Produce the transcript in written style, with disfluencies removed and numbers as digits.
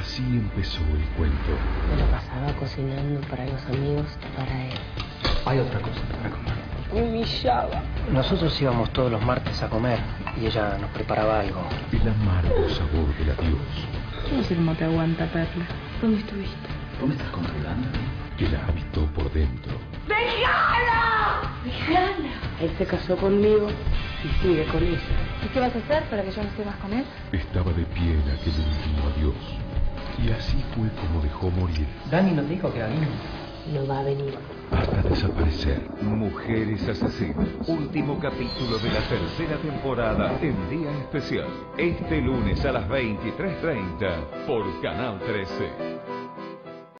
Así empezó el cuento. Me lo pasaba cocinando para los amigos y para él. Hay otra cosa para comer. Me humillaba. Nosotros íbamos todos los martes a comer y ella nos preparaba algo. El amargo sabor del adiós. Yo no sé cómo te aguanta, Perla. ¿Dónde estuviste? ¿Vos me estás controlando? Que la habitó por dentro. ¡Dejala! ¡Dejala! Él se casó conmigo y sigue con ella. ¿Y qué vas a hacer para que yo no esté más con él? Estaba de pie en aquel último adiós. Y así fue como dejó morir. Dani nos dijo que venía. No va a venir. Hasta desaparecer. Mujeres asesinas. Último capítulo de la tercera temporada en día especial. Este lunes a las 23:30 por Canal 13.